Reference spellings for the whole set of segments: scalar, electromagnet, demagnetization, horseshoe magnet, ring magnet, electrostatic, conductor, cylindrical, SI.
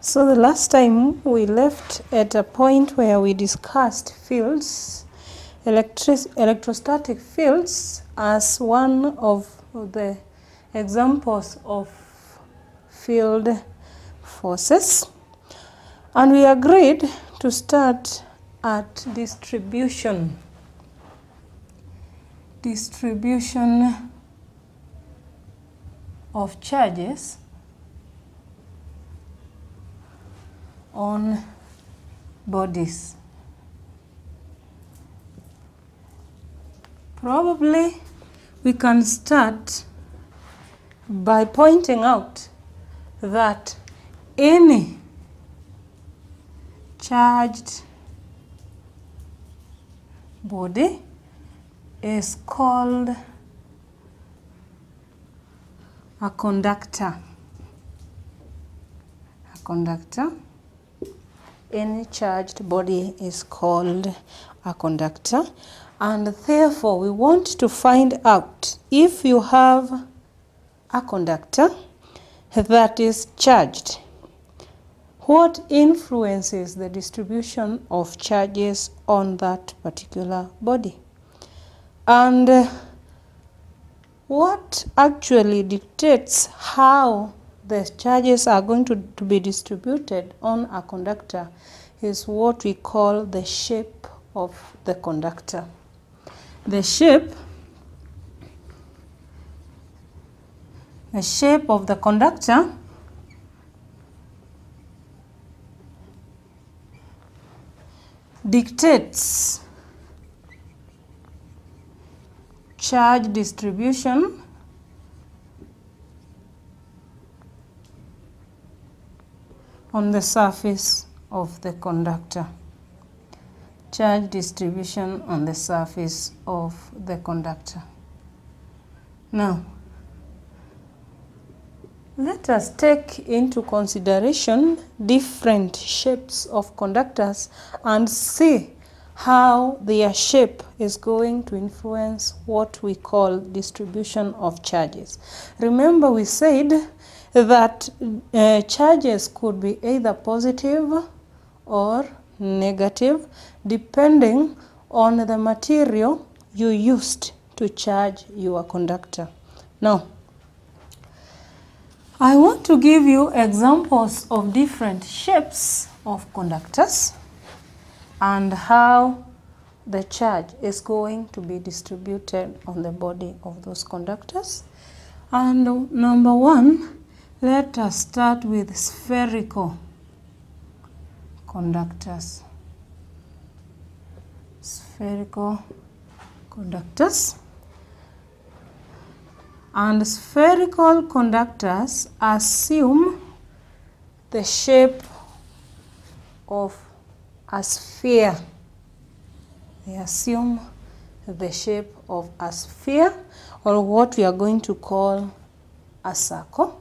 So the last time we left at a point where we discussed fields, electrostatic fields, as one of the examples of field forces, and we agreed to start at distribution of charges on bodies. Probably we can start by pointing out that any charged body is called a conductor. A conductor. Any charged body is called a conductor, and therefore we want to find out if you have a conductor that is charged, what influences the distribution of charges on that particular body, and what actually dictates how the charges are going to be distributed on a conductor is what we call the shape of the conductor. The shape of the conductor dictates charge distribution on the surface of the conductor. Charge distribution on the surface of the conductor. Now, let us take into consideration different shapes of conductors and see how their shape is going to influence what we call distribution of charges. Remember, we said that charges could be either positive or negative depending on the material you used to charge your conductor. Now, I want to give you examples of different shapes of conductors and how the charge is going to be distributed on the body of those conductors. And number one, let us start with spherical conductors. Spherical conductors. And spherical conductors assume the shape of a sphere. They assume the shape of a sphere, or what we are going to call a circle.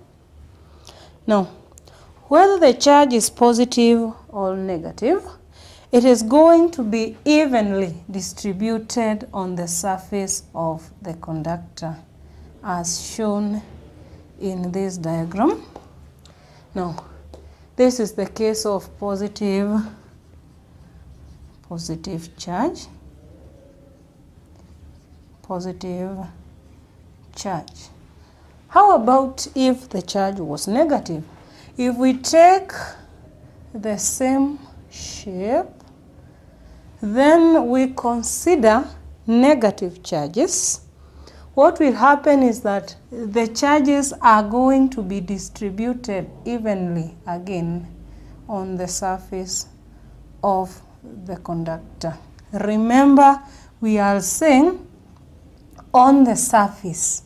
Now, whether the charge is positive or negative, it is going to be evenly distributed on the surface of the conductor, as shown in this diagram. Now, this is the case of positive charge. How about if the charge was negative? If we take the same shape, then we consider negative charges, what will happen is that the charges are going to be distributed evenly again on the surface of the conductor. Remember, we are saying on the surface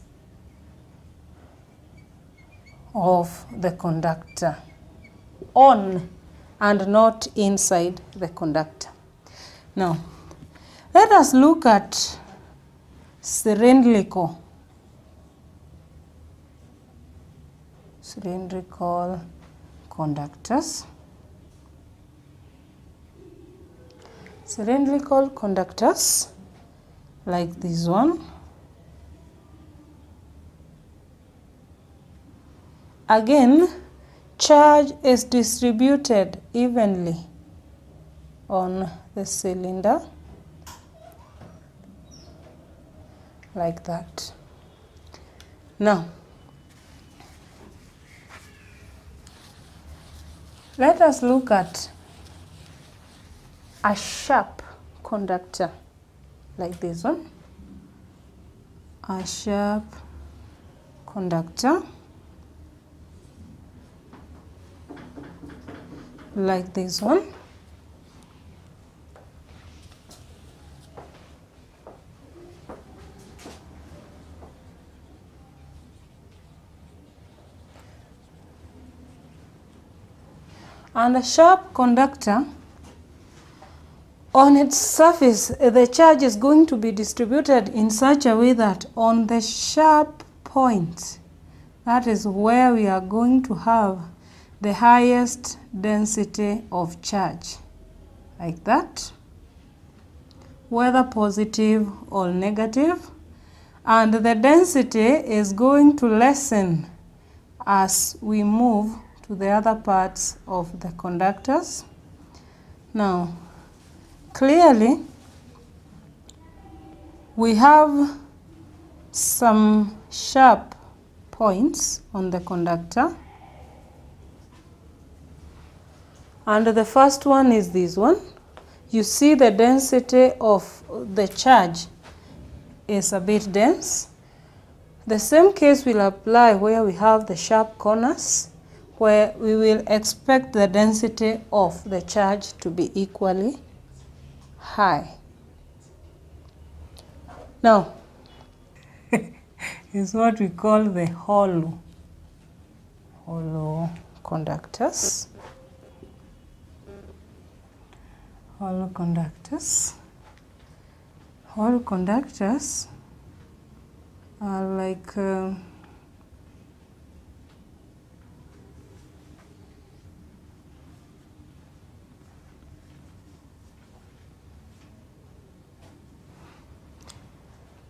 of the conductor, on and not inside the conductor. Now, let us look at cylindrical conductors. Cylindrical conductors like this one. Again, Charge is distributed evenly on the cylinder like that. Now, let us look at a sharp conductor like this one. A sharp conductor like this one. And a sharp conductor, on its surface, the charge is going to be distributed in such a way that on the sharp point, that is where we are going to have the highest density of charge, like that, whether positive or negative, and the density is going to lessen as we move to the other parts of the conductors. Now, clearly, we have some sharp points on the conductor. And the first one is this one. You see the density of the charge is a bit dense. The same case will apply where we have the sharp corners, where we will expect the density of the charge to be equally high. Now, is what we call the hollow conductors. Hollow conductors are like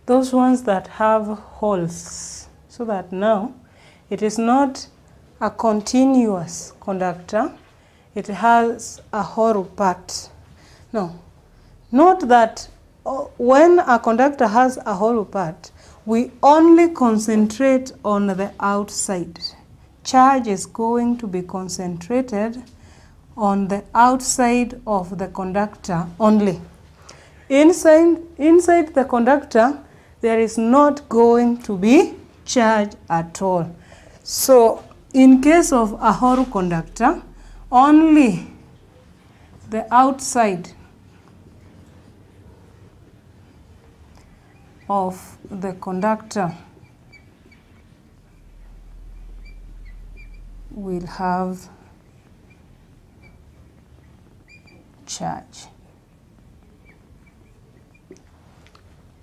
those ones that have holes, so that now it is not a continuous conductor, it has a hollow part. Now, note that when a conductor has a hollow part, we only concentrate on the outside. Charge is going to be concentrated on the outside of the conductor only. Inside the conductor, there is not going to be charge at all. So, in case of a hollow conductor, only the outside of the conductor will have charge.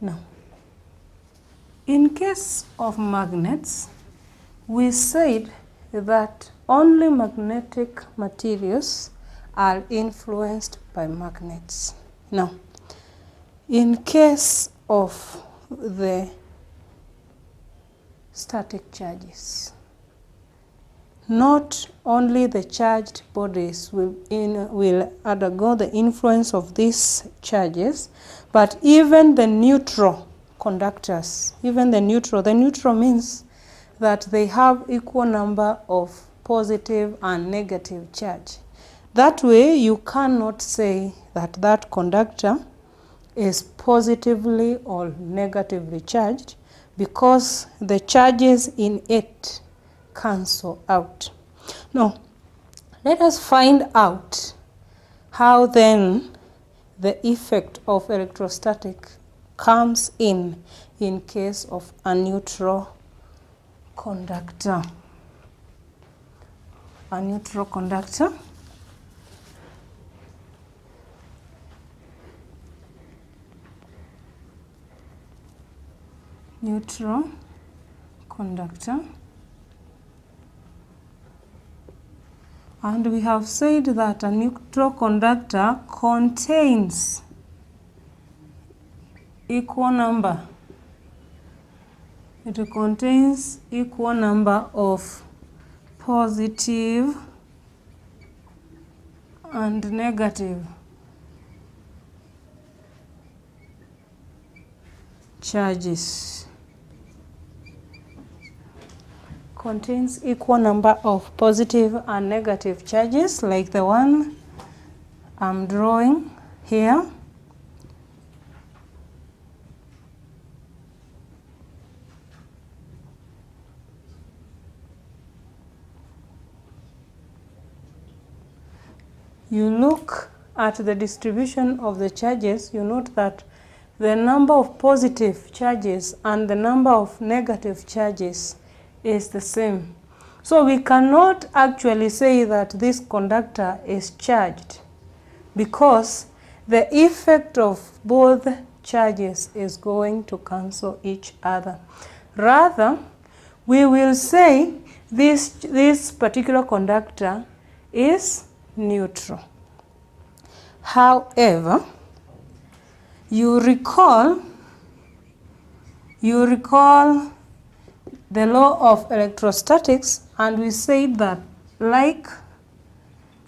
Now, in case of magnets, we said that only magnetic materials are influenced by magnets. Now, in case of the static charges, not only the charged bodies will undergo the influence of these charges, but even the neutral conductors, even the neutral means that they have equal number of positive and negative charge. That way you cannot say that that conductor is positively or negatively charged, because the charges in it cancel out. Now, let us find out how then the effect of electrostatic comes in case of a neutral conductor. A neutral conductor. Neutral conductor. And we have said that a neutral conductor contains equal number. It contains equal number of positive and negative charges. Contains equal number of positive and negative charges like the one I'm drawing here. You look at the distribution of the charges, you note that the number of positive charges and the number of negative charges is the same. So we cannot actually say that this conductor is charged because the effect of both charges is going to cancel each other. Rather, we will say this particular conductor is neutral. However, you recall the law of electrostatics, and we say that like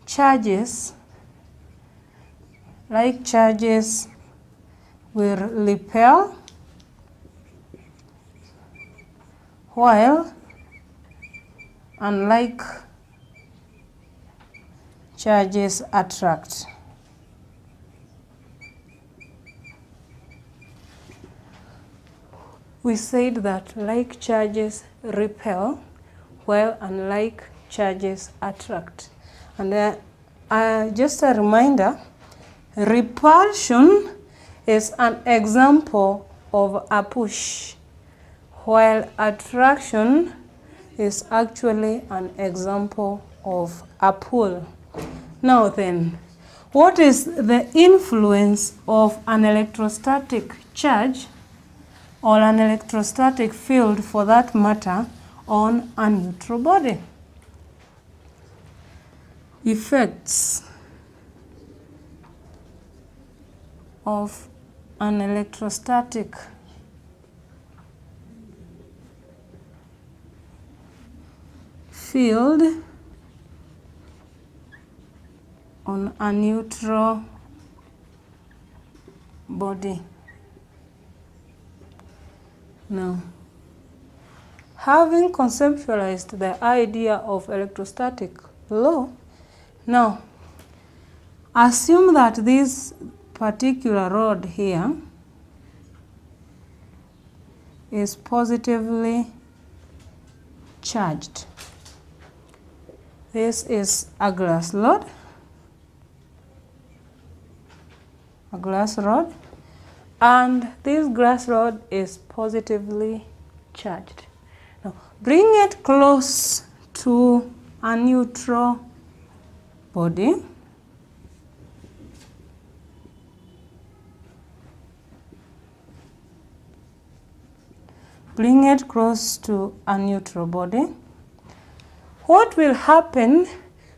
charges will repel, while unlike charges attract. We said that like charges repel, while unlike charges attract. And just a reminder, repulsion is an example of a push, while attraction is actually an example of a pull. Now then, what is the influence of an electrostatic charge, or an electrostatic field for that matter, on a neutral body? Effects of an electrostatic field on a neutral body. Now, having conceptualized the idea of electrostatic law, now assume that this particular rod here is positively charged. This is a glass rod, and this glass rod is positively charged. Now bring it close to a neutral body. Bring it close to a neutral body. What will happen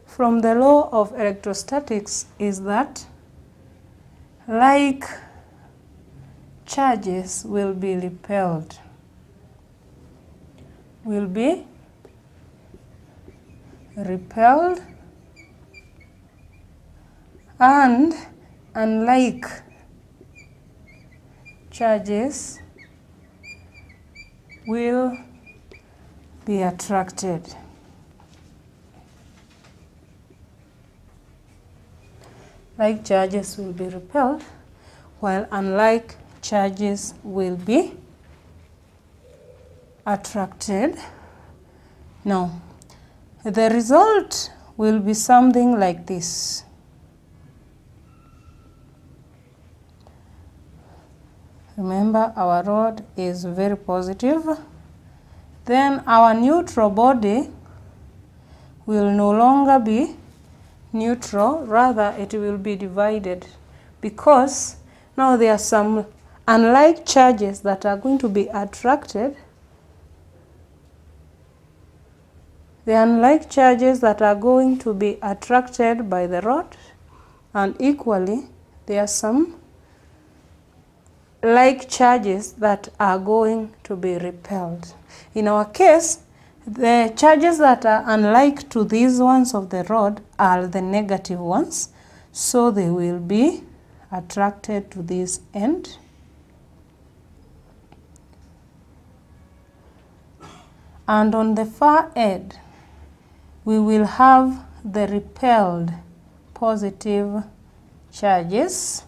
from the law of electrostatics is that like charges will be repelled, and unlike charges will be attracted. Like charges will be repelled, while unlike charges will be attracted. Now, the result will be something like this. Remember, our rod is very positive. Then our neutral body will no longer be neutral, rather it will be divided, because now there are some unlike charges that are going to be attracted. The unlike charges that are going to be attracted by the rod, and equally there are some like charges that are going to be repelled. In our case, The charges that are unlike to these ones of the rod are the negative ones, so they will be attracted to this end. And on the far end, we will have the repelled positive charges,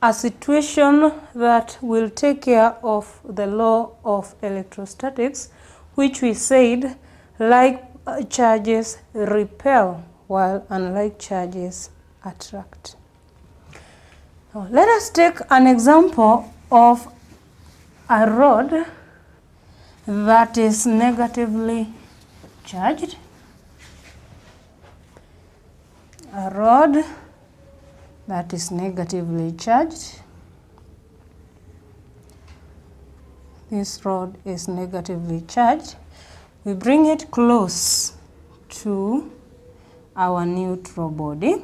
a situation that will take care of the law of electrostatics, which we said like charges repel while unlike charges attract. Now, let us take an example of a rod that is negatively charged. A rod that is negatively charged. This rod is negatively charged. We bring it close to our neutral body.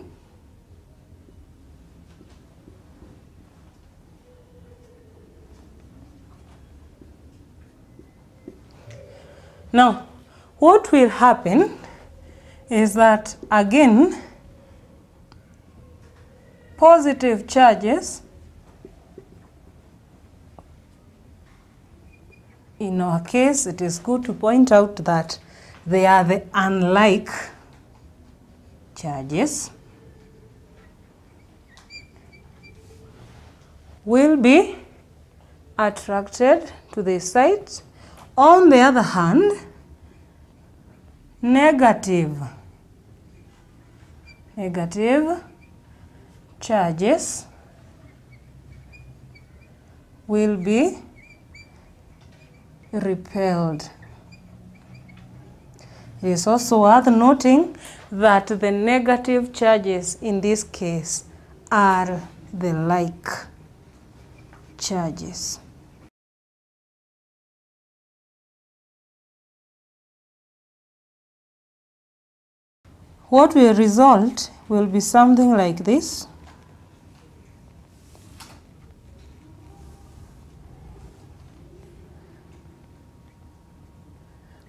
Now, what will happen is that again, positive charges in our case, it is good to point out that they are the unlike charges will be attracted to this side. On the other hand, negative charges will be repelled. It is also worth noting that the negative charges in this case are the like charges. What will result will be something like this.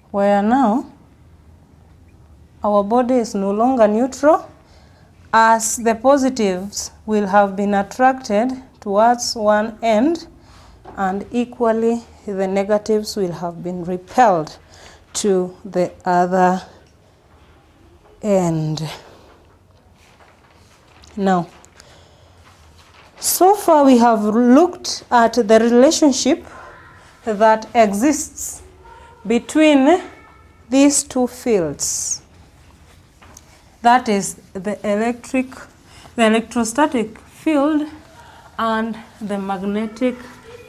Where now our body is no longer neutral, as the positives will have been attracted towards one end, and equally the negatives will have been repelled to the other end. Now, so far we have looked at the relationship that exists between these two fields, that is the electrostatic field and the magnetic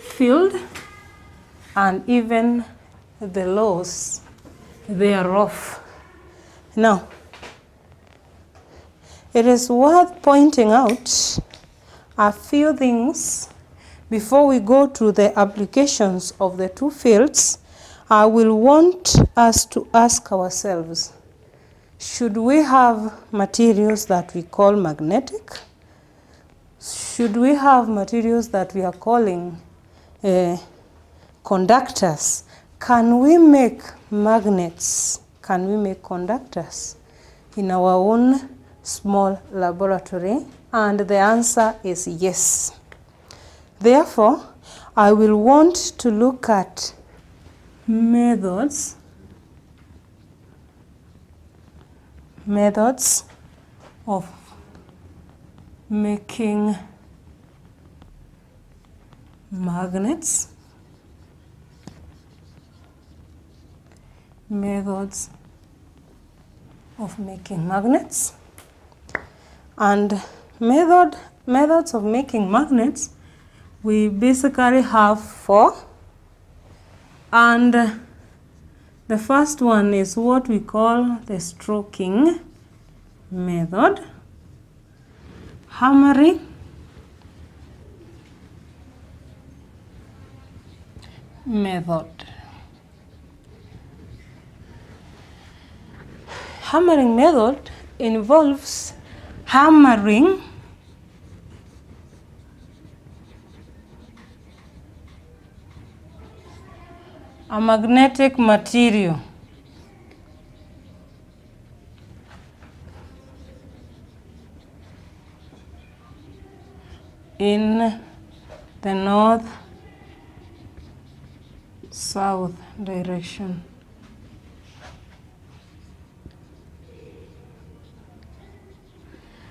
field, and even the laws thereof. Now, it is worth pointing out a few things before we go to the applications of the two fields. I will want us to ask ourselves, should we have materials that we call magnetic? Should we have materials that we are calling conductors? Can we make magnets? Can we make conductors in our own small laboratory? And the answer is yes. Therefore, I will want to look at methods of making magnets, and methods of making magnets. We basically have four. And the first one is what we call the stroking method, hammering, method. Hammering method involves hammering a magnetic material in the north-south direction.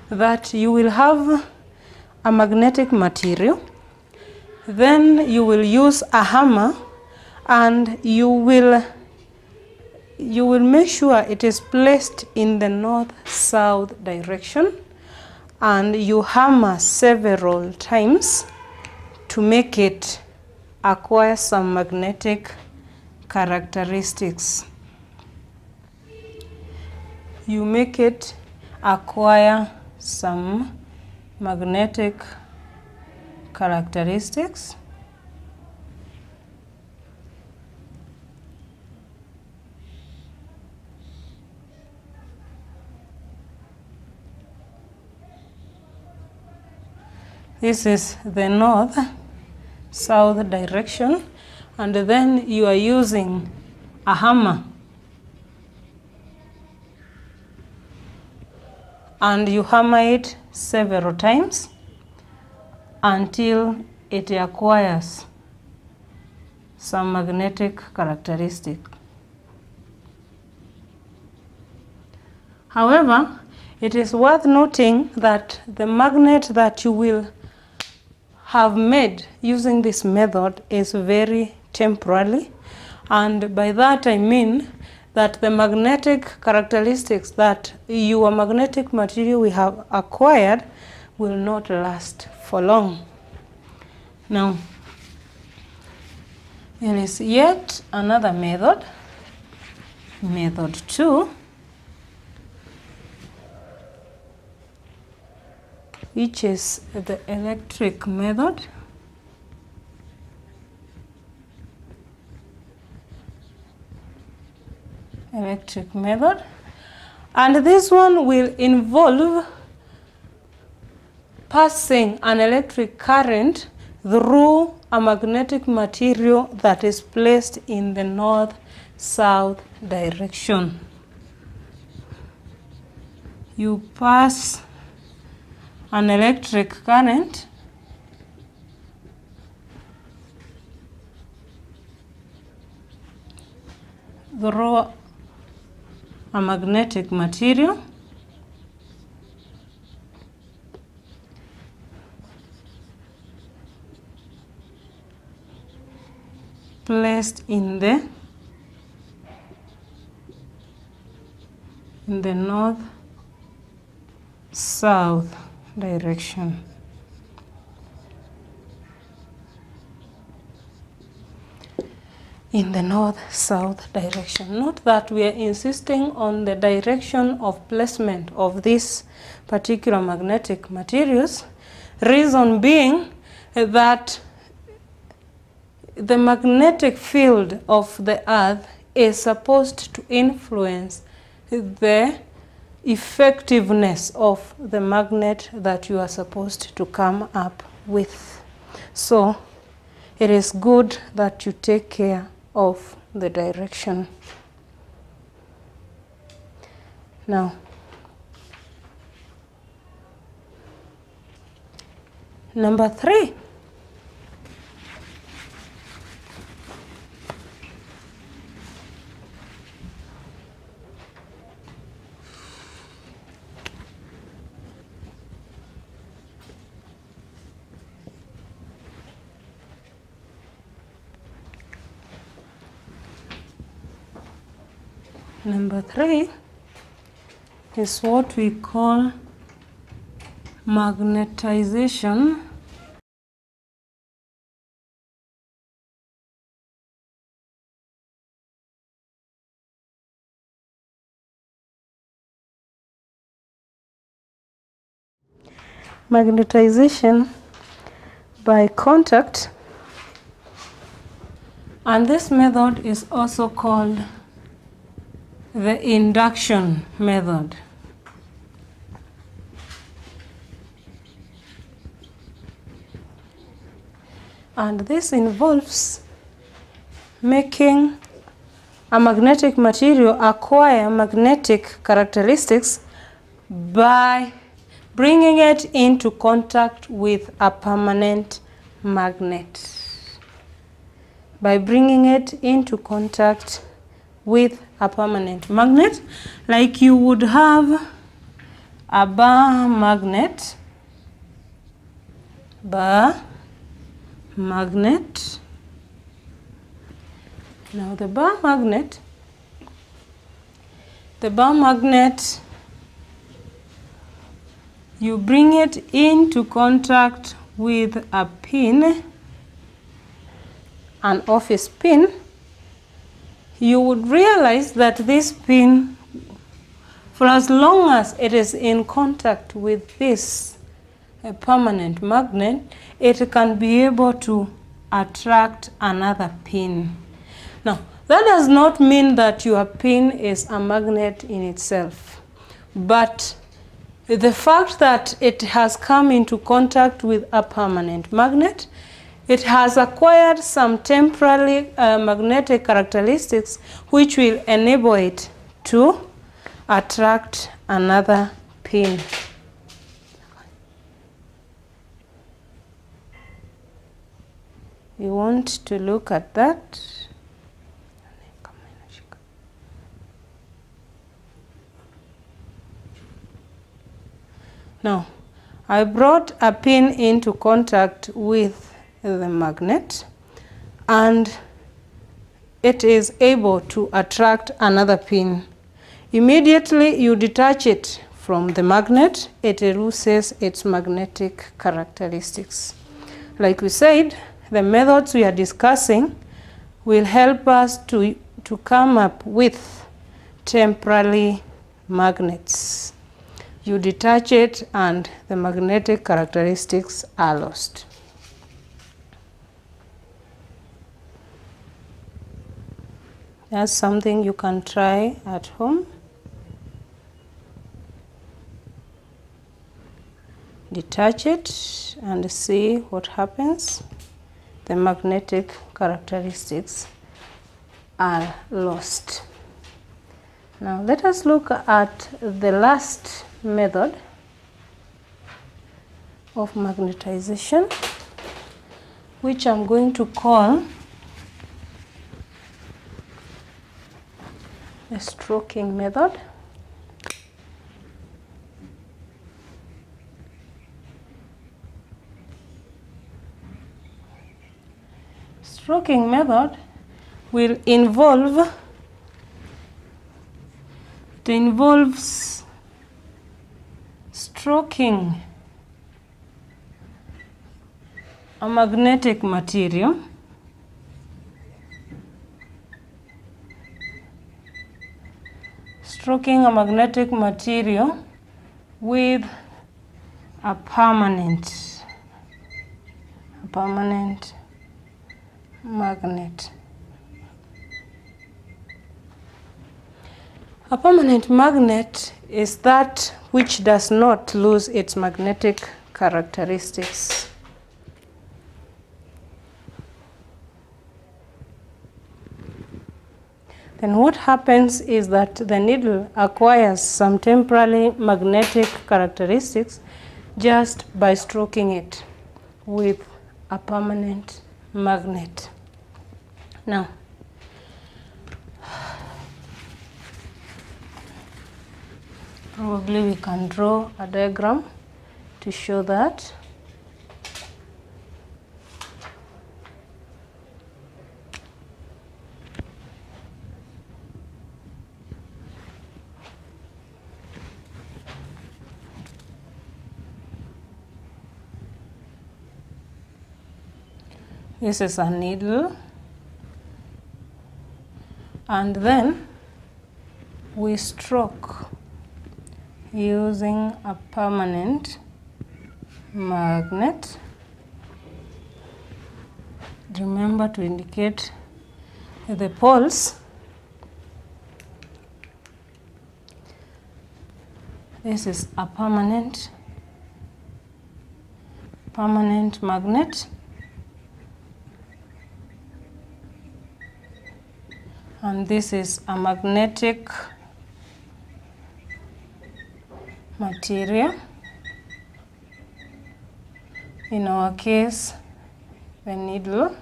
That you will have a magnetic material, then you will use a hammer and you will make sure it is placed in the north-south direction, and you hammer several times to make it acquire some magnetic characteristics. You make it acquire some magnetic characteristics. This is the north-south direction, and then you are using a hammer and you hammer it several times until it acquires some magnetic characteristic. However, it is worth noting that the magnet that you will have made using this method is very temporary, and by that I mean that the magnetic characteristics that your magnetic material we have acquired will not last for long. Now, there is yet another method, method 2, which is the electric method. Electric method, and this one will involve passing an electric current through a magnetic material that is placed in the north-south direction. You pass an electric current through a magnetic material placed in the north-south direction. In the north-south direction. Note that we are insisting on the direction of placement of these particular magnetic materials. Reason being that the magnetic field of the earth is supposed to influence the effectiveness of the magnet that you are supposed to come up with. So it is good that you take care of the direction. Now, number 3. Number 3 is what we call magnetization. Magnetization by contact, and this method is also called the induction method. And this involves making a magnetic material acquire magnetic characteristics by bringing it into contact with a permanent magnet. By bringing it into contact with a permanent magnet, like you would have a bar magnet. Now the bar magnet, you bring it into contact with a pin, an office pin. You would realize that this pin, for as long as it is in contact with this permanent magnet, it can be able to attract another pin. Now, that does not mean that your pin is a magnet in itself, but the fact that it has come into contact with a permanent magnet, it has acquired some temporary magnetic characteristics which will enable it to attract another pin. You want to look at that. Now, I brought a pin into contact with the magnet, and it is able to attract another pin. Immediately you detach it from the magnet, it loses its magnetic characteristics. Like we said, the methods we are discussing will help us to come up with temporary magnets. You detach it and the magnetic characteristics are lost. That's something you can try at home. Detach it and see what happens. The magnetic characteristics are lost. Now let us look at the last method of magnetization, which I'm going to call the stroking method. Stroking method will involve, it involves stroking a magnetic material with a permanent magnet. A permanent magnet is that which does not lose its magnetic characteristics. Then what happens is that the needle acquires some temporary magnetic characteristics just by stroking it with a permanent magnet. Now, probably we can draw a diagram to show that. This is a needle, and then we stroke using a permanent magnet. Remember to indicate the poles. This is a permanent magnet. and this is a magnetic material. In our case, the needle.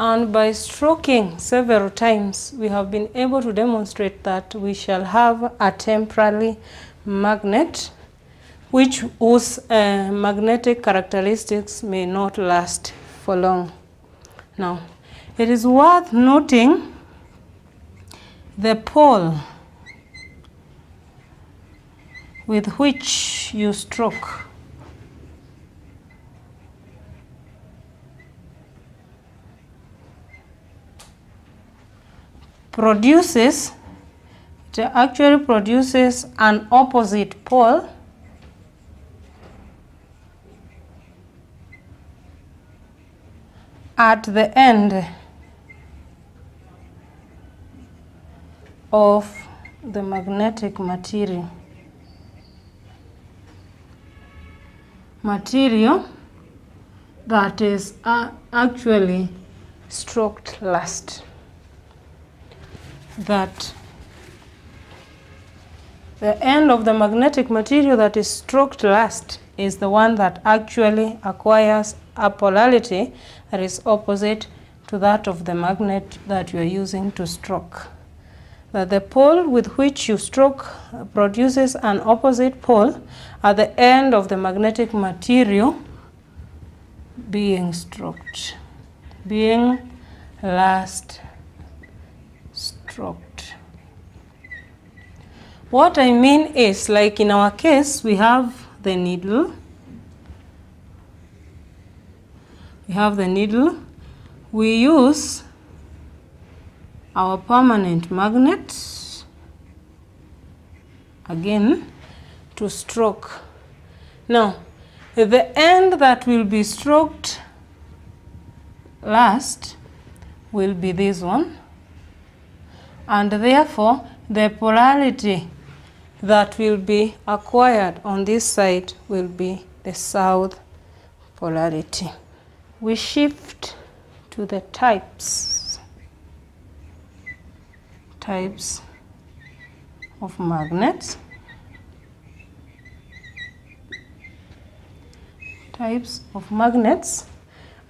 And by stroking several times, we have been able to demonstrate that we shall have a temporary magnet, which whose magnetic characteristics may not last for long. Now, it is worth noting the pole with which you stroke. It actually produces an opposite pole at the end of the magnetic material that is actually stroked last. That the end of the magnetic material that is stroked last is the one that actually acquires a polarity that is opposite to that of the magnet that you are using to stroke. That the pole with which you stroke produces an opposite pole at the end of the magnetic material being stroked, being last stroked. What I mean is, like in our case, we have the needle. We use our permanent magnet again to stroke. Now, the end that will be stroked last will be this one, and therefore the polarity that will be acquired on this side will be the south polarity. We shift to the types of magnets.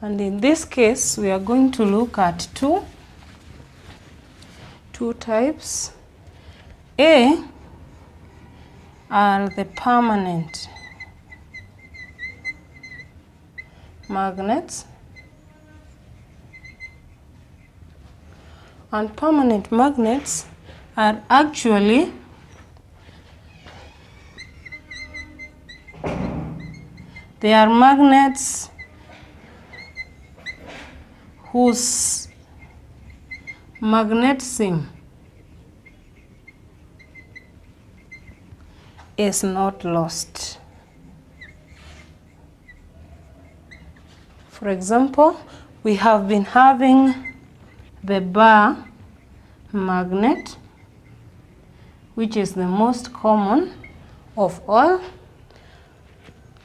And in this case, we are going to look at two types. A are the permanent magnets, and permanent magnets are actually magnets whose magnetism is not lost. For example, we have been having the bar magnet, which is the most common of all,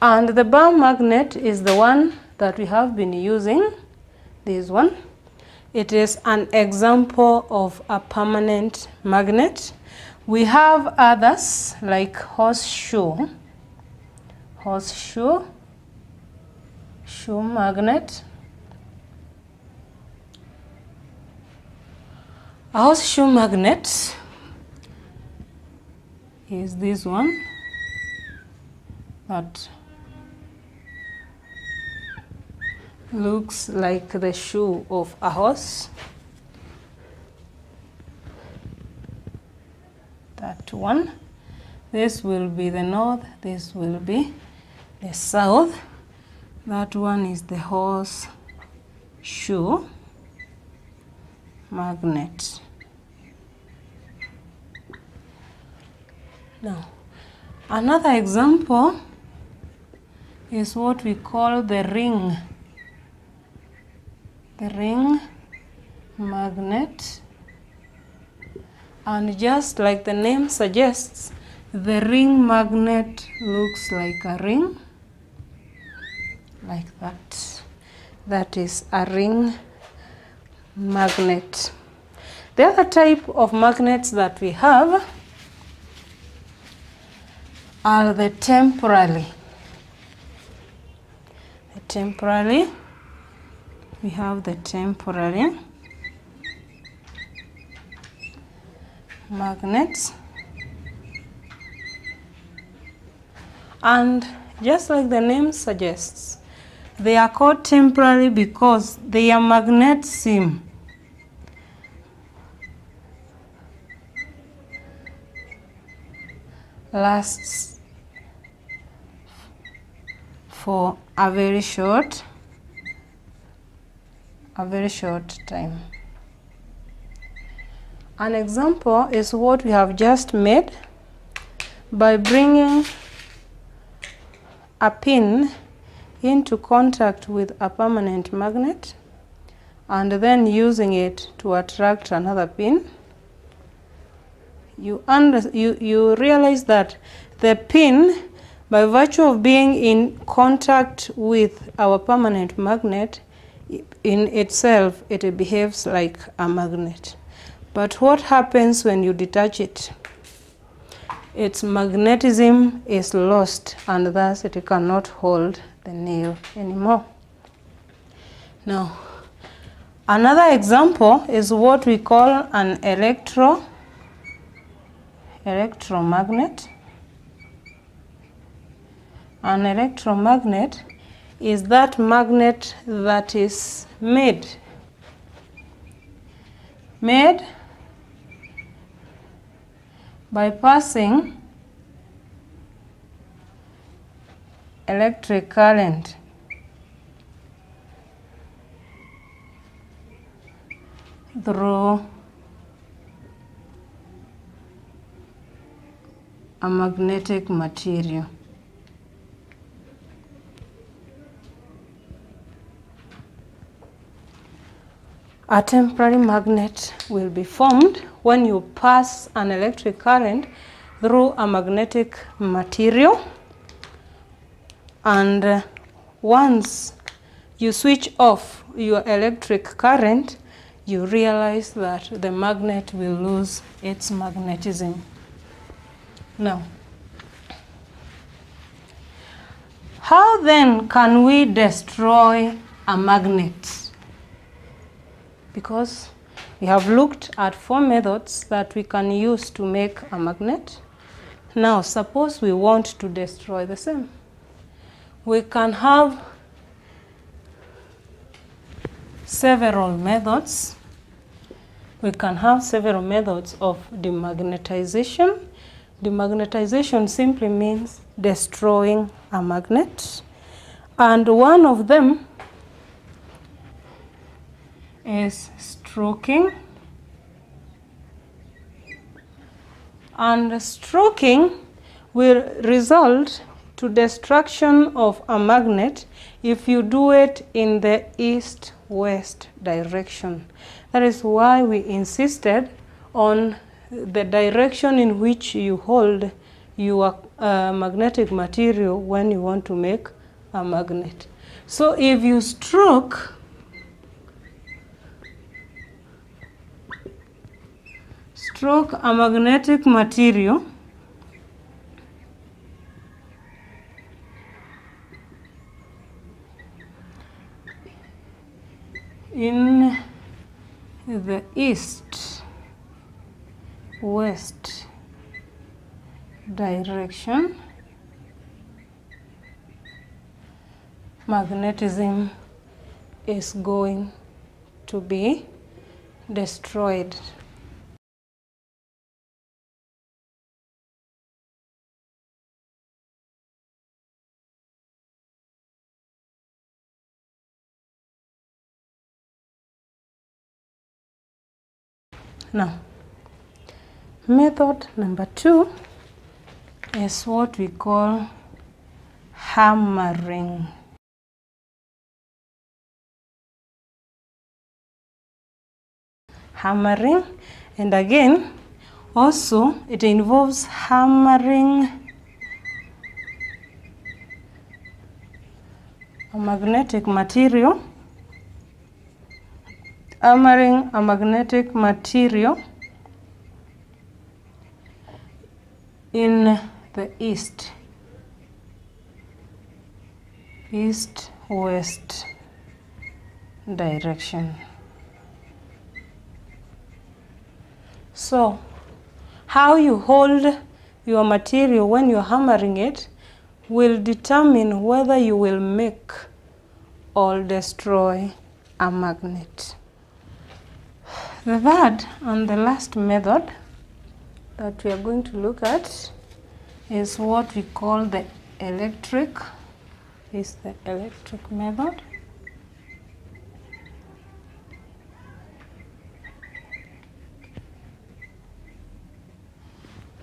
and the bar magnet is the one that we have been using, this one. It is an example of a permanent magnet. We have others like horseshoe magnet. A horseshoe magnet is this one that looks like the shoe of a horse. That one. This will be the north, this will be the south. That one is the horseshoe magnet. Now, another example is what we call the ring magnet. And just like the name suggests, the ring magnet looks like a ring, like that. That is a ring magnet. The other type of magnets that we have are the temporary. We have the temporary magnets, and just like the name suggests, they are called temporary because their magnet seam lasts for a very short time. An example is what we have just made by bringing a pin into contact with a permanent magnet and then using it to attract another pin. You realize that the pin, by virtue of being in contact with our permanent magnet, in itself it behaves like a magnet. But what happens when you detach it? Its magnetism is lost, and thus it cannot hold the nail anymore. Now, another example is what we call an electromagnet. An electromagnet is that magnet that is made by passing electric current through a magnetic material. A temporary magnet will be formed when you pass an electric current through a magnetic material, and once you switch off your electric current, you realize that the magnet will lose its magnetism. Now, how then can we destroy a magnet? Because we have looked at four methods that we can use to make a magnet. Now, suppose we want to destroy the same. We can have several methods. We can have several methods of demagnetization. Demagnetization simply means destroying a magnet. And one of them is stroking. And stroking will result to destruction of a magnet if you do it in the east-west direction. That is why we insisted on the direction in which you hold your magnetic material when you want to make a magnet. So if you stroke a magnetic material in the east-west direction, magnetism is going to be destroyed. Now, method number two is what we call hammering. Hammering, and again, also it involves hammering a magnetic material Armoring a magnetic material in the east-west direction. So how you hold your material when you're hammering it will determine whether you will make or destroy a magnet. The third and the last method that we are going to look at is what we call the electric method.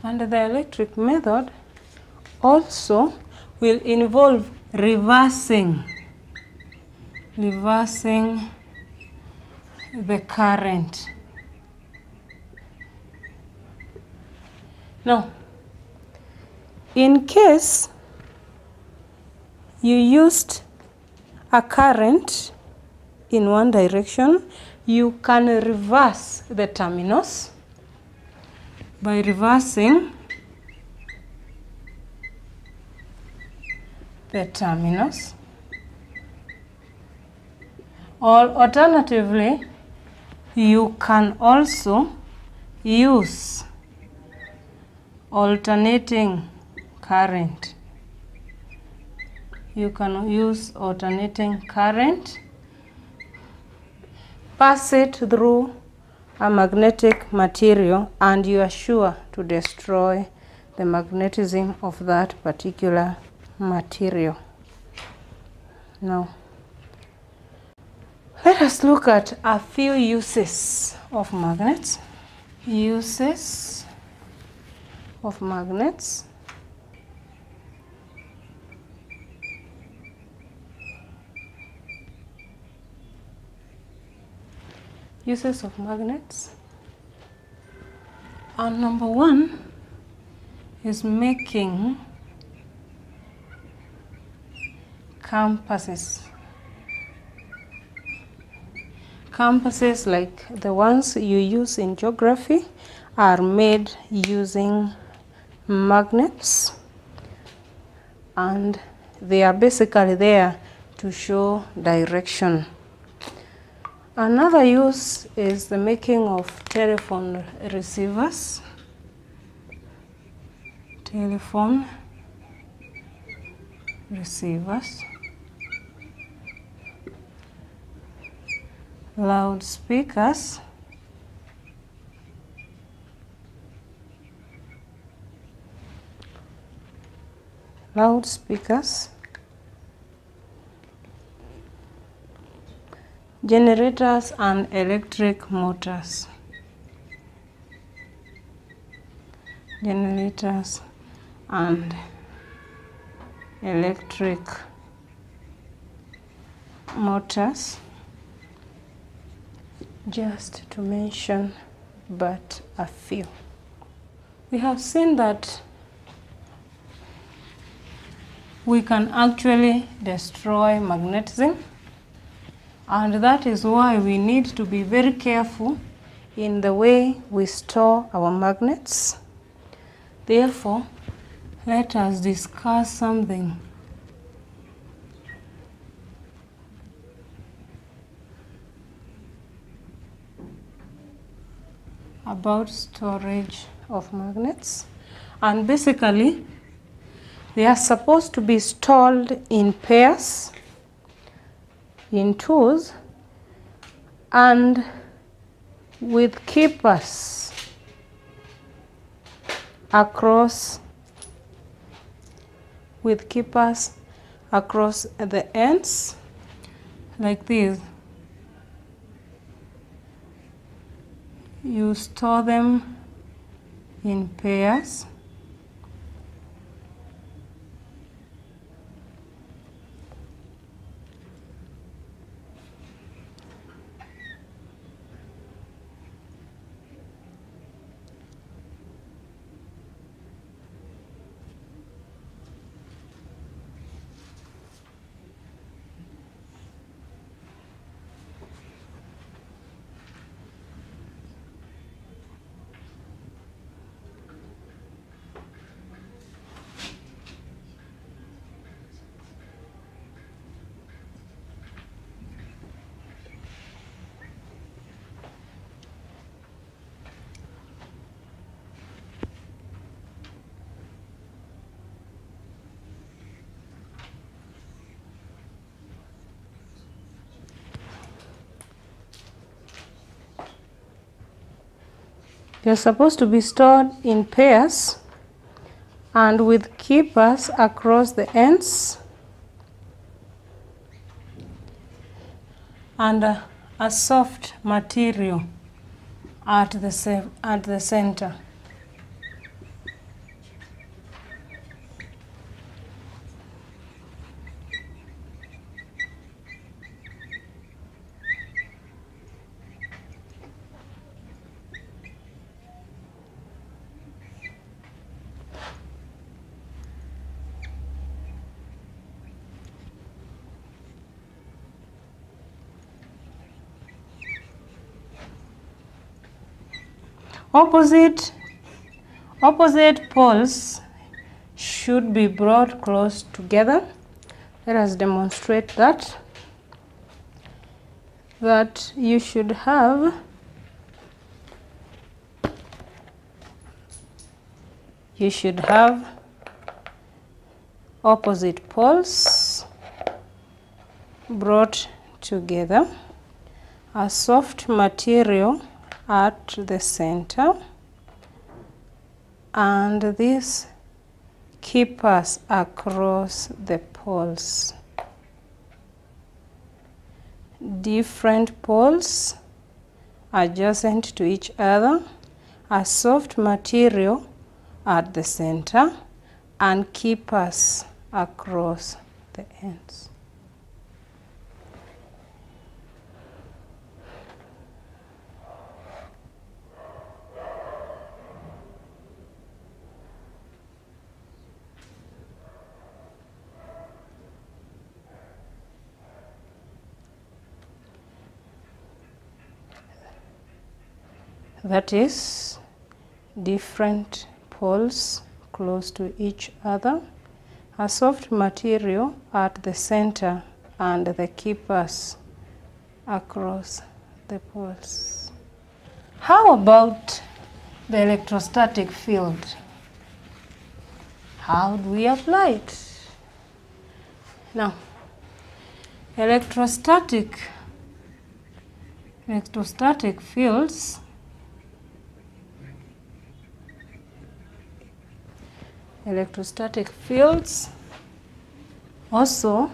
And the electric method also will involve reversing the current. Now, in case you used a current in one direction, you can reverse the terminals by reversing the terminals, or alternatively, you can also use alternating current, pass it through a magnetic material, and you are sure to destroy the magnetism of that particular material. Now, let us look at a few uses of magnets. Uses of magnets. And number one is making compasses. Compasses like the ones you use in geography are made using magnets, and they are basically there to show direction. Another use is the making of telephone receivers. Loudspeakers, generators, and electric motors. Just to mention but a few. We have seen that we can actually destroy magnetism, and that is why we need to be very careful in the way we store our magnets. Therefore, let us discuss something about storage of magnets. And basically, they are supposed to be stored in pairs, in twos, and with keepers across the ends like this. You store them in pairs, They are supposed to be stored in pairs and with keepers across the ends, and a soft material at the center. Opposite poles should be brought close together. Let us demonstrate that you should have opposite poles brought together, a soft material at the center, and these keepers across the poles. Different poles adjacent to each other, a soft material at the center, and keepers across the ends. That is, different poles close to each other, a soft material at the center, and the keepers across the poles. How about the electrostatic field? How do we apply it? Now, electrostatic fields also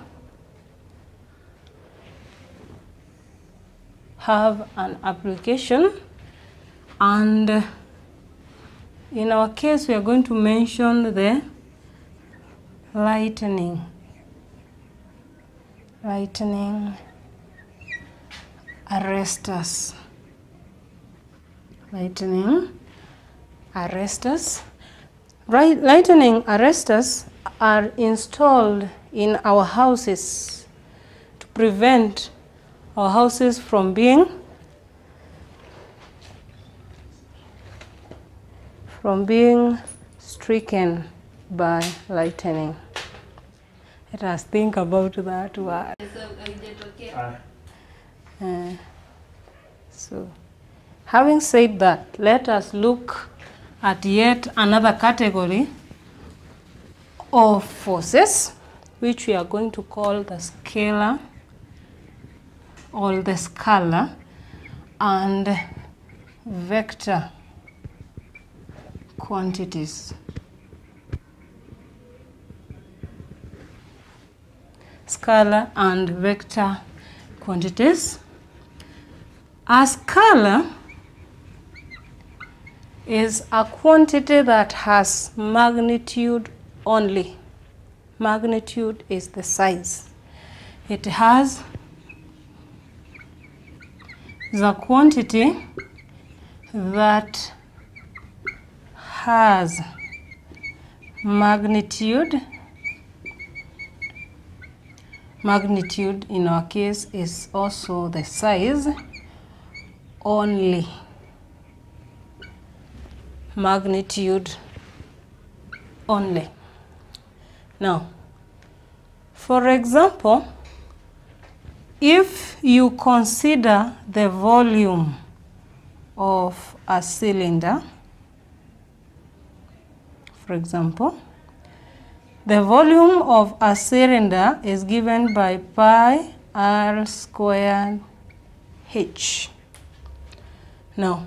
have an application, and in our case we are going to mention the lightning arrestors. Lightning arrestors are installed in our houses to prevent our houses from being stricken by lightning. Let us think about that word. So, having said that, let us look at yet another category of forces, which we are going to call the scalar or the scalar and vector quantities. Scalar and vector quantities. A scalar is a quantity that has magnitude only. Magnitude is the size. It has the quantity that has magnitude in our case is also the size only. Magnitude only. Now, for example, if you consider the volume of a cylinder, for example, the volume of a cylinder is given by pi r squared h. Now,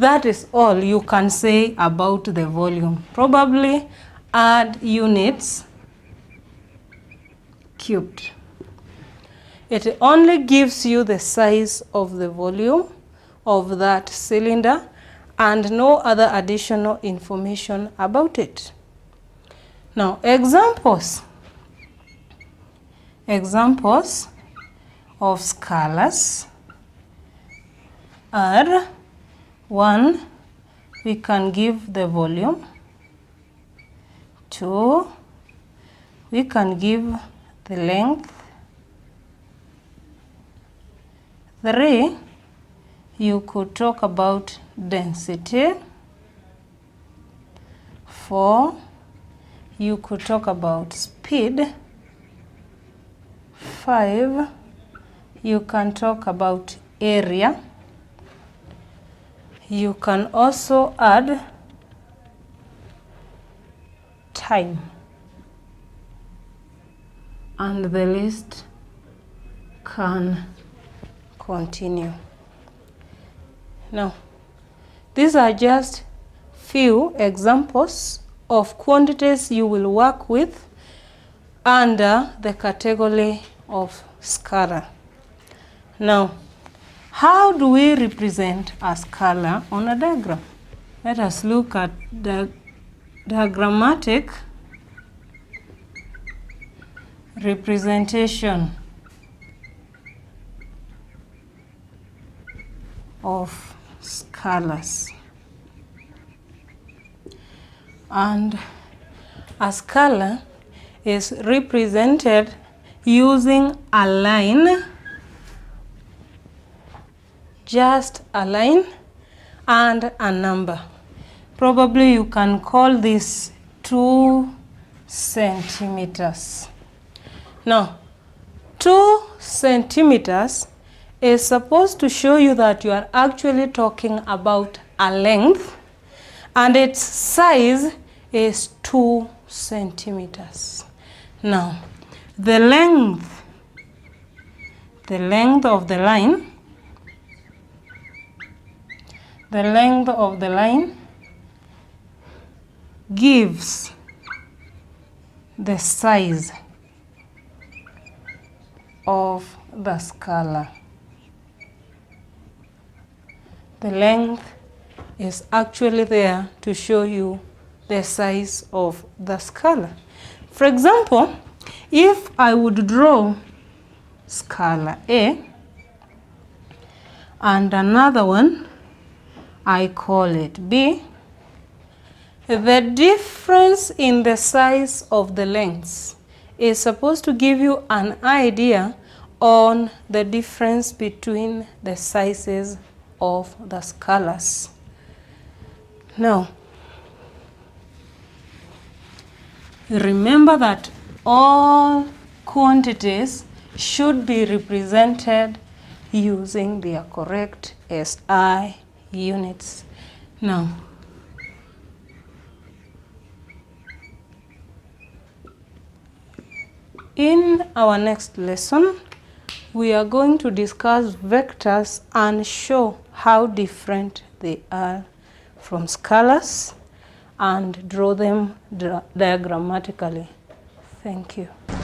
That is all you can say about the volume. Probably add units cubed. It only gives you the size of the volume of that cylinder and no other additional information about it. Now, examples. Examples of scalars are: one, we can give the volume. Two, we can give the length. Three, you could talk about density. Four, you could talk about speed. Five, you can talk about area. You can also add time, and the list can continue. Now, these are just few examples of quantities you will work with under the category of scalar. Now, how do we represent a scalar on a diagram? Let us look at the diagrammatic representation of scalars. And a scalar is represented using a line, just a line, and a number. Probably you can call this 2 centimeters. Now, 2 centimeters is supposed to show you that you are actually talking about a length, and its size is 2 centimeters. Now, the length of the line, the length of the line gives the size of the scalar. The length is actually there to show you the size of the scalar. For example, if I would draw scalar A and another one, I call it B, the difference in the size of the lengths is supposed to give you an idea on the difference between the sizes of the scalars. Now, remember that all quantities should be represented using their correct SI units. Now, in our next lesson, we are going to discuss vectors and show how different they are from scalars and draw them diagrammatically. Thank you.